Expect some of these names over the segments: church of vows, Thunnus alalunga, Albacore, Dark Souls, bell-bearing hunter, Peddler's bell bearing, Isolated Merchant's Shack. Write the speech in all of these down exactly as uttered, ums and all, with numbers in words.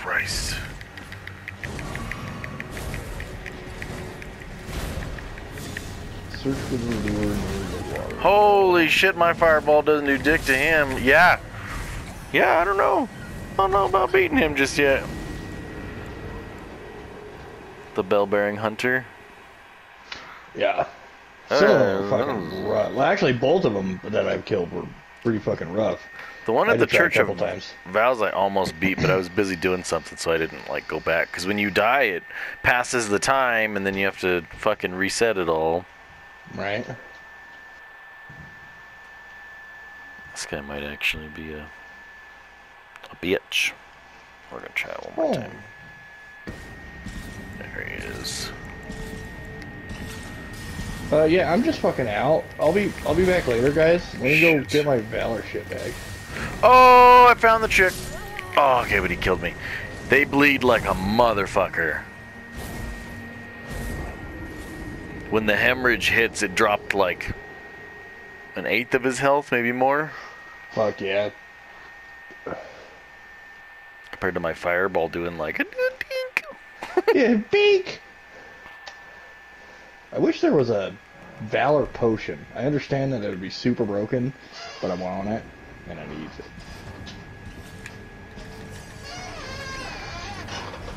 Christ. Search for the lure near the water. Holy shit, my fireball doesn't do dick to him. Yeah. Yeah, I don't know. I don't know about beating him just yet. The bell-bearing hunter. Yeah. Some of them were fucking rough. Well, actually, both of them that I've killed were pretty fucking rough. The one at the church of vows I almost beat, but I was busy doing something, so I didn't like go back. Because when you die, it passes the time, and then you have to fucking reset it all. Right. This guy might actually be a a bitch. We're gonna try it one more oh. time. There he is. Uh, yeah, I'm just fucking out. I'll be, I'll be back later, guys. Let me Shit. go get my Valor shit bag. Oh, I found the chick. Oh, okay, but he killed me. They bleed like a motherfucker. When the hemorrhage hits, it dropped like an eighth of his health, maybe more. Fuck yeah. Compared to my fireball doing like a dink. Yeah, dink. I wish there was a Valor potion. I understand that it would be super broken, but I want it, and I need it.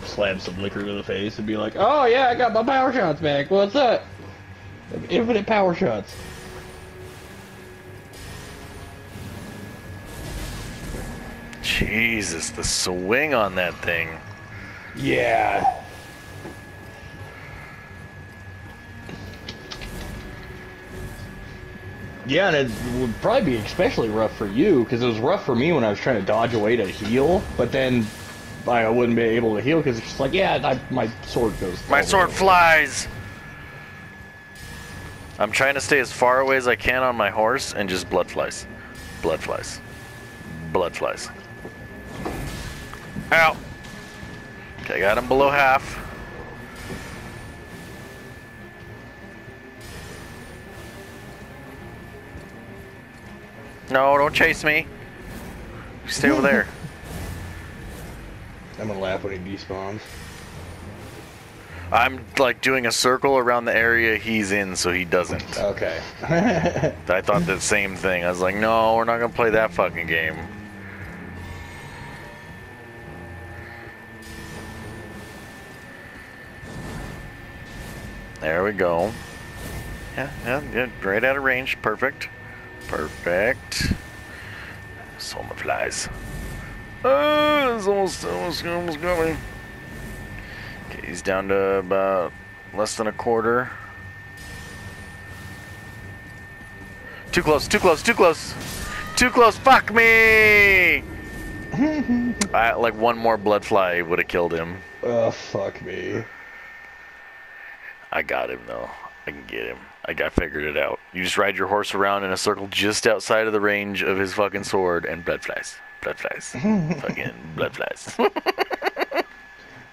Slab some liquor to the face and be like, oh yeah, I got my power shots back, what's up? Infinite power shots. Jesus, the swing on that thing. Yeah. Yeah, and it would probably be especially rough for you, because it was rough for me when I was trying to dodge away to heal, but then I wouldn't be able to heal, because it's just like, yeah, I, my sword goes... My sword away. flies! I'm trying to stay as far away as I can on my horse, and just blood flies. Blood flies. Blood flies. Ow! Okay, I got him below half. No, don't chase me. Stay over there. I'm gonna laugh when he despawns. I'm like doing a circle around the area he's in so he doesn't. Okay. I thought the same thing. I was like, no, we're not gonna play that fucking game. There we go. Yeah, yeah, yeah. Right out of range. Perfect. Perfect. So my flies. Oh, it's almost, almost, almost got me. Okay, he's down to about less than a quarter. Too close, too close, too close. Too close, fuck me! I, like one more blood fly would have killed him. Oh, fuck me. I got him though. I can get him. I got figured it out. You just ride your horse around in a circle just outside of the range of his fucking sword, and blood flies. Blood flies. Fucking blood flies.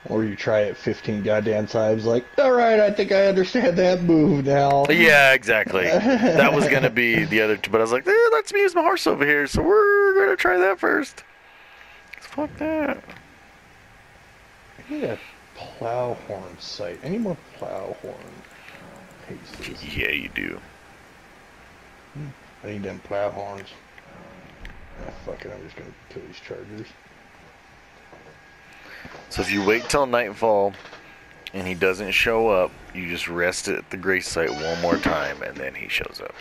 Or you try it fifteen goddamn times, like, alright, I think I understand that move now. Yeah, exactly. That was going to be the other two, but I was like, eh, let's use my horse over here, so we're going to try that first. Fuck that. I need a plow horn sight. I need more plow horn. Yeah, you do. I need them plow horns. Ah, fuck it, I'm just gonna kill these chargers. So if you wait till nightfall and he doesn't show up, you just rest it at the grace site one more time and then he shows up.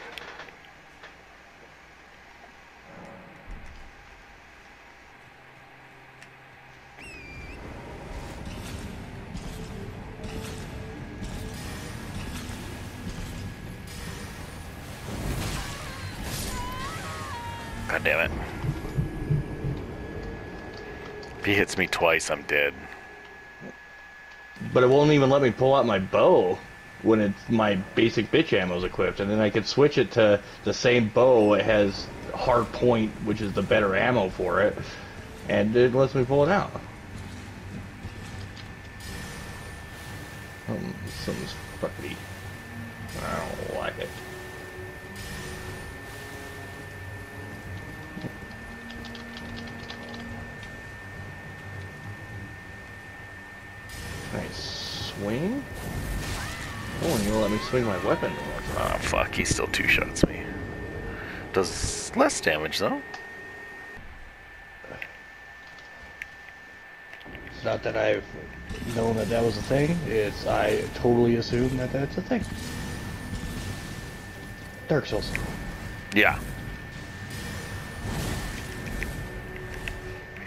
God damn it. If he hits me twice, I'm dead. But it won't even let me pull out my bow when it's my basic bitch ammo is equipped, and then I could switch it to the same bow. It has hard point, which is the better ammo for it, and it lets me pull it out. Um, something's fuckity. I don't like it. swing? Oh, and you'll let me swing my weapon. Ah, oh, fuck, he still two shots me. Does less damage though. It's not that I've known that that was a thing, it's I totally assume that that's a thing. Dark Souls. Yeah.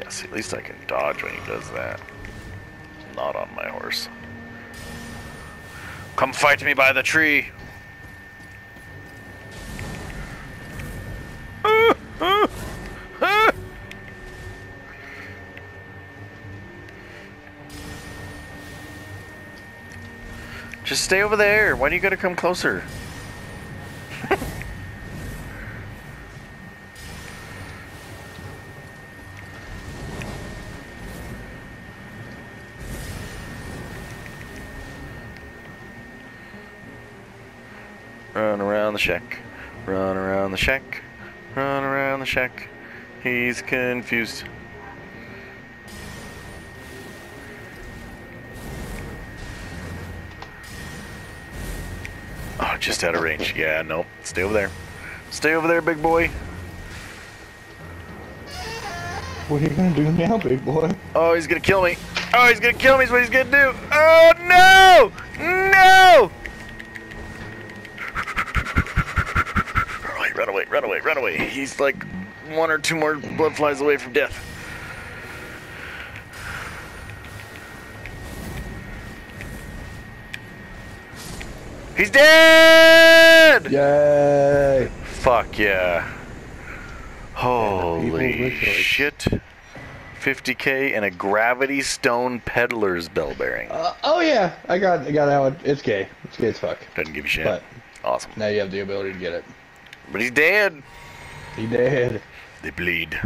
Yeah, see, at least I can dodge when he does that. Not on my horse. Come fight me by the tree! Uh, uh, uh. Just stay over there. When are you gonna come closer? Run around the shack. Run around the shack. Run around the shack. He's confused. Oh, just out of range. Yeah, nope. Stay over there. Stay over there, big boy. What are you gonna do now, big boy? Oh, he's gonna kill me. Oh, he's gonna kill me is what he's gonna do. Oh, no! No! Run away, run away, run away. He's like one or two more blood flies away from death. He's dead! Yay! Fuck yeah. Holy shit. fifty K and a gravity stone peddler's bell bearing. Uh, oh yeah, I got, I got that one. It's gay. It's gay as fuck. Doesn't give a shit. But awesome. Now you have the ability to get it. But he's dead. He dead. They bleed.